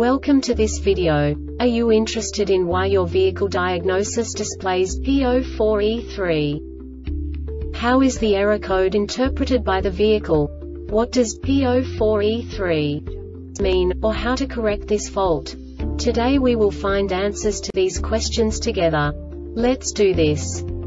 Welcome to this video. Are you interested in why your vehicle diagnosis displays P04E3? How is the error code interpreted by the vehicle? What does P04E3 mean, or how to correct this fault? Today we will find answers to these questions together. Let's do this.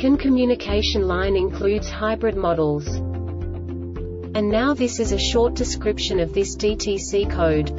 CAN communication line includes hybrid models. And now this is a short description of this DTC code.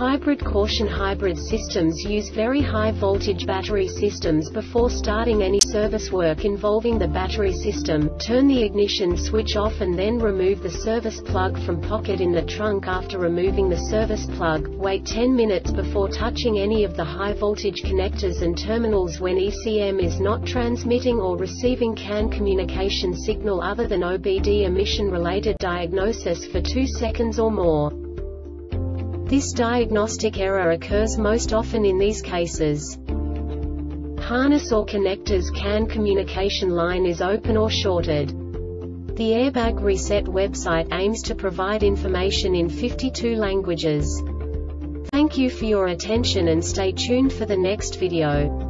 Hybrid caution: hybrid systems use very high voltage battery systems. Before starting any service work involving the battery system, turn the ignition switch off and then remove the service plug from pocket in the trunk. After removing the service plug, wait 10 minutes before touching any of the high voltage connectors and terminals. When ECM is not transmitting or receiving CAN communication signal other than OBD emission related diagnosis for 2 seconds or more. This diagnostic error occurs most often in these cases. Harness or connectors CAN communication line is open or shorted. The Airbag Reset website aims to provide information in 52 languages. Thank you for your attention and stay tuned for the next video.